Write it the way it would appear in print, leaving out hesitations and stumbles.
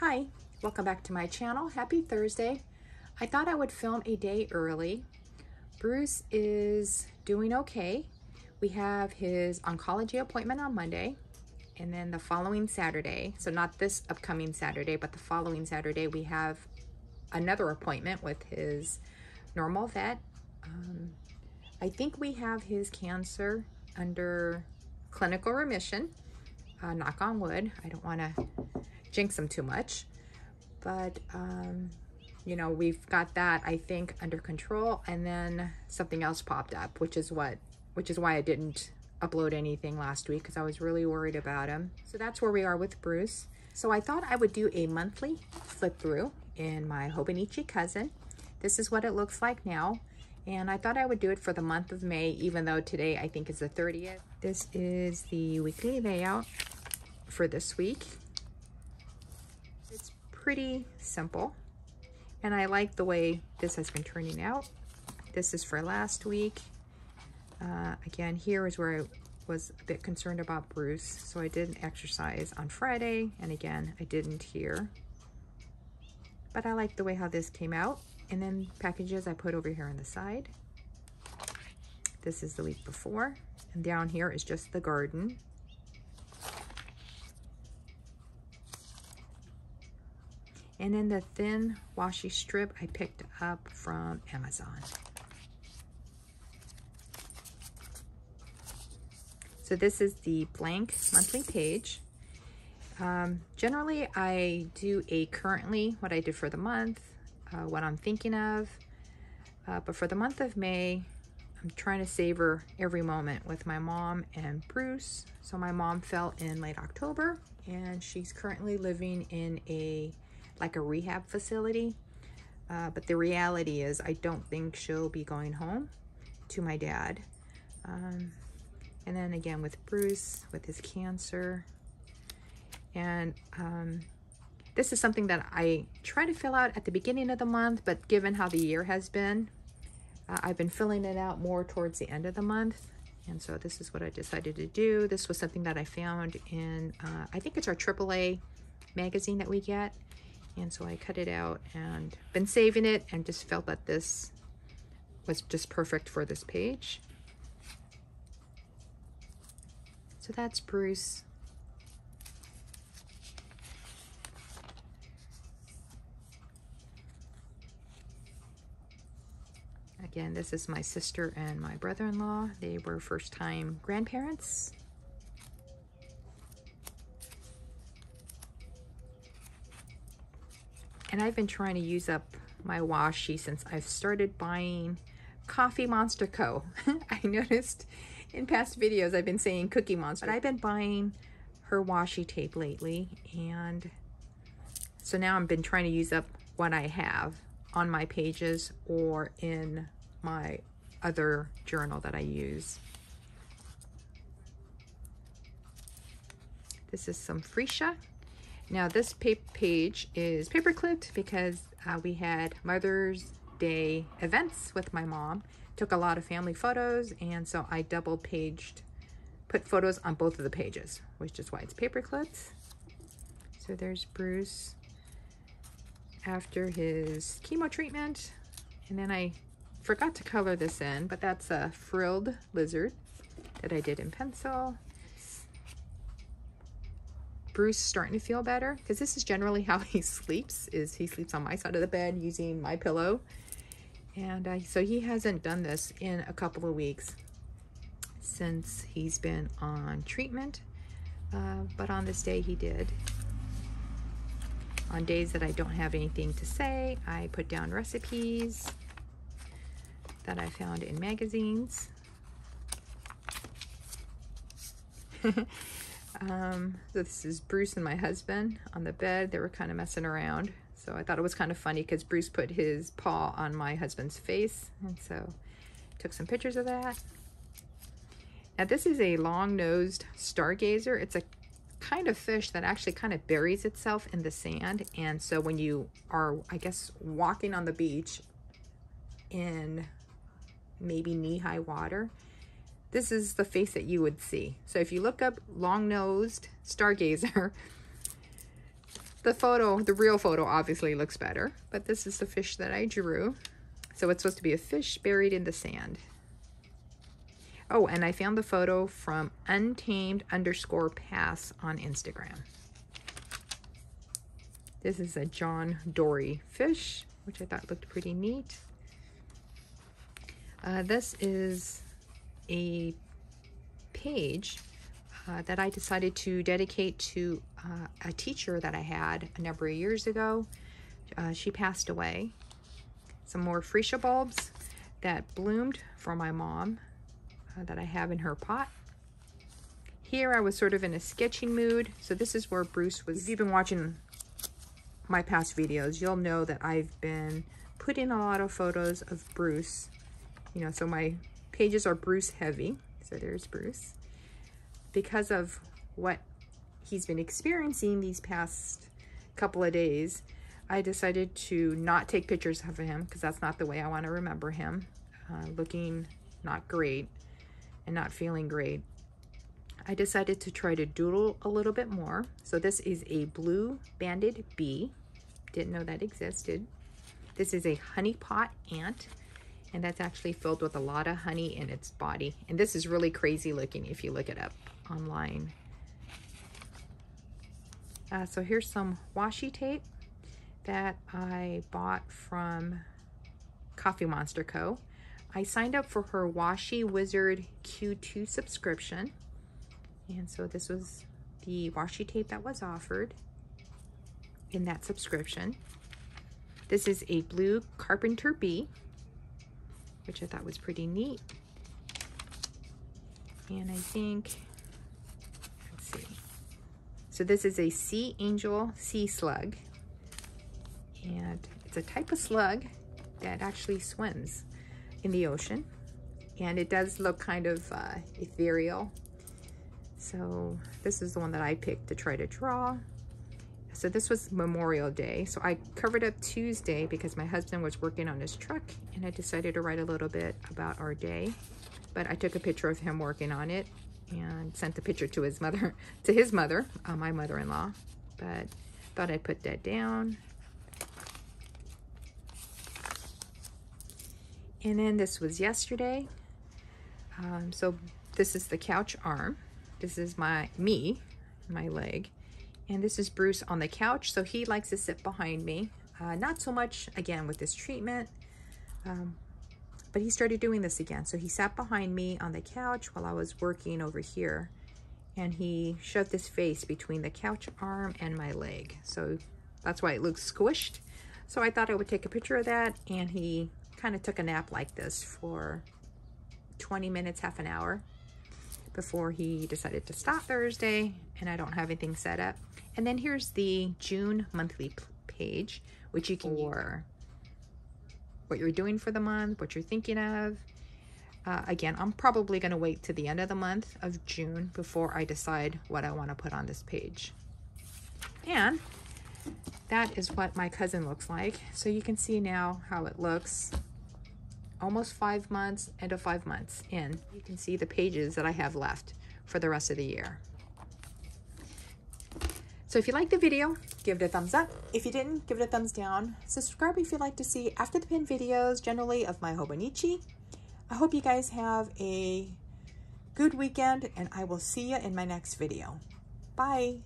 Hi, welcome back to my channel. Happy Thursday. I thought I would film a day early. Bruce is doing okay. We have his oncology appointment on Monday and then the following Saturday. So not this upcoming Saturday, but the following Saturday we have another appointment with his normal vet. I think we have his cancer under clinical remission. Knock on wood. I don't want to jinx them too much, but you know, we've got that I think under control, and then something else popped up, which is why I didn't upload anything last week, because I was really worried about him. So that's where we are with Bruce. So I thought I would do a monthly flip through in my Hobonichi Cousin. This is what it looks like now, and I thought I would do it for the month of May, even though today I think is the 30th. This is the weekly layout for this week. It's pretty simple, and I like the way this has been turning out. This is for last week. Again, here is where I was a bit concerned about Bruce, so I did an exercise on Friday, and again, I didn't here. But I like the way how this came out, and then packages I put over here on the side. This is the week before, and down here is just the garden. And then the thin washi strip I picked up from Amazon. So this is the blank monthly page. Generally, I do a currently, what I did for the month, what I'm thinking of. But for the month of May, I'm trying to savor every moment with my mom and Bruce. So my mom fell in late October, and she's currently living in like a rehab facility, but the reality is I don't think she'll be going home to my dad. And then again with Bruce, with his cancer. And this is something that I try to fill out at the beginning of the month, but given how the year has been, I've been filling it out more towards the end of the month. And so this is what I decided to do. This was something that I found in, I think it's our AAA magazine that we get. And so I cut it out and been saving it, and just felt that this was just perfect for this page. So that's Bruce. Again, this is my sister and my brother-in-law. They were first-time grandparents. And I've been trying to use up my washi since I've started buying Coffee Monster Co. I noticed in past videos I've been saying Cookie Monster, but I've been buying her washi tape lately, and so now I've been trying to use up what I have on my pages or in my other journal that I use. This is some freesia. Now this page is paper clipped because we had Mother's Day events with my mom. Took a lot of family photos, and so I double paged, put photos on both of the pages, which is why it's paper clipped. So there's Bruce after his chemo treatment. And then I forgot to color this in, but that's a frilled lizard that I did in pencil. Bruce starting to feel better, because this is generally how he sleeps, is he sleeps on my side of the bed using my pillow, and so he hasn't done this in a couple of weeks since he's been on treatment, but on this day he did. On days that I don't have anything to say, I put down recipes that I found in magazines. So this is Bruce and my husband on the bed. They were kind of messing around, so I thought it was kind of funny because Bruce put his paw on my husband's face, and so took some pictures of that. Now this is a long-nosed stargazer. It's a kind of fish that actually kind of buries itself in the sand, and so when you are, I guess, walking on the beach in maybe knee-high water, this is the face that you would see. So if you look up long-nosed stargazer, The photo, the real photo, obviously looks better, but this is the fish that I drew. So it's supposed to be a fish buried in the sand. Oh, and I found the photo from Untamed underscore Pass on Instagram. This is a John Dory fish, which I thought looked pretty neat. This is a page that I decided to dedicate to a teacher that I had a number of years ago. She passed away. Some more freesia bulbs that bloomed for my mom. That I have in her pot. Here I was sort of in a sketching mood. So this is where Bruce was. If you've been watching my past videos, you'll know that I've been putting a lot of photos of Bruce. You know, so my pages are Bruce heavy. So there's Bruce. Because of what he's been experiencing these past couple of days, I decided to not take pictures of him because that's not the way I want to remember him. Looking not great. And not feeling great, I decided to try to doodle a little bit more. So this is a blue banded bee. Didn't know that existed. This is a honey pot ant, and that's actually filled with a lot of honey in its body. And this is really crazy looking if you look it up online. So here's some washi tape that I bought from Coffee Monster Co. I signed up for her Washi Wizard Q2 subscription. And so this was the washi tape that was offered in that subscription. This is a blue carpenter bee, which I thought was pretty neat. And I think, let's see. So this is a sea angel sea slug. And it's a type of slug that actually swims in the ocean, and it does look kind of ethereal. So this is the one that I picked to try to draw. So this was Memorial Day, so I covered up Tuesday because my husband was working on his truck, and I decided to write a little bit about our day. But I took a picture of him working on it and sent the picture to his mother, my mother-in-law, but thought I'd put that down. And then this was yesterday. So this is the couch arm. This is my leg. And this is Bruce on the couch. So he likes to sit behind me. Not so much, again, with this treatment. But he started doing this again. So he sat behind me on the couch while I was working over here. And he shoved his face between the couch arm and my leg. So that's why it looks squished. So I thought I would take a picture of that. And he kind of took a nap like this for 20 minutes, half an hour, before he decided to stop Thursday, and I don't have anything set up. And then here's the June monthly page, which you can for what you're doing for the month, what you're thinking of. Again, I'm probably going to wait to the end of the month of June before I decide what I want to put on this page. And that is what my cousin looks like. So you can see now how it looks almost 5 months, end of 5 months in. You can see the pages that I have left for the rest of the year. So if you liked the video, give it a thumbs up. If you didn't, give it a thumbs down. Subscribe if you'd like to see after the pin videos, generally of my Hobonichi. I hope you guys have a good weekend, and I will see you in my next video. Bye.